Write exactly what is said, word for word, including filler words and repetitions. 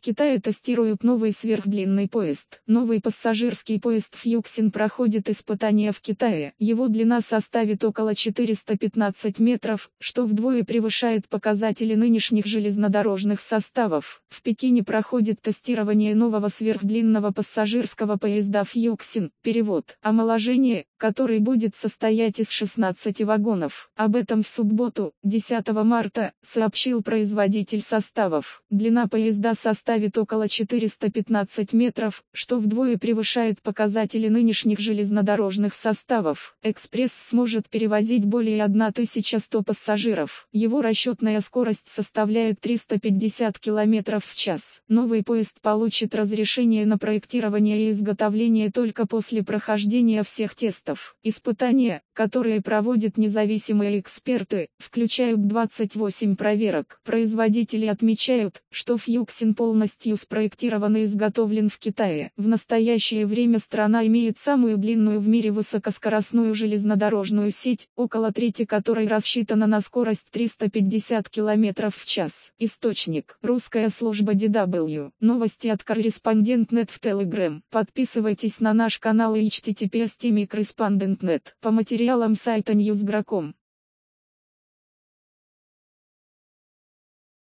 В Китае тестируют новый сверхдлинный поезд. Новый пассажирский поезд «Фьюксин» проходит испытания в Китае. Его длина составит около четырёхсот пятнадцати метров, что вдвое превышает показатели нынешних железнодорожных составов. В Пекине проходит тестирование нового сверхдлинного пассажирского поезда «Фьюксин», перевод, омоложение, который будет состоять из шестнадцати вагонов. Об этом в субботу, десятого марта, сообщил производитель составов. Длина поезда составит около четырёхсот пятнадцати метров, что вдвое превышает показатели нынешних железнодорожных составов. Экспресс сможет перевозить более тысячи ста пассажиров. Его расчетная скорость составляет триста пятьдесят километров в час. Новый поезд получит разрешение на проектирование и изготовление только после прохождения всех тестов. Испытания, которые проводят независимые эксперты, включают двадцать восемь проверок. Производители отмечают, что «Фьюксин» полностью полностью спроектирован и изготовлен в Китае. В настоящее время страна имеет самую длинную в мире высокоскоростную железнодорожную сеть, около трети которой рассчитана на скорость триста пятьдесят километров в час. Источник: русская служба ди дабл ю. Новости от корреспондент точка нет в Telegram. Подписывайтесь на наш канал и эйч ти ти пи эс точка ком слэш корреспондент точка нет. По материалам сайта ньюс гра точка ком.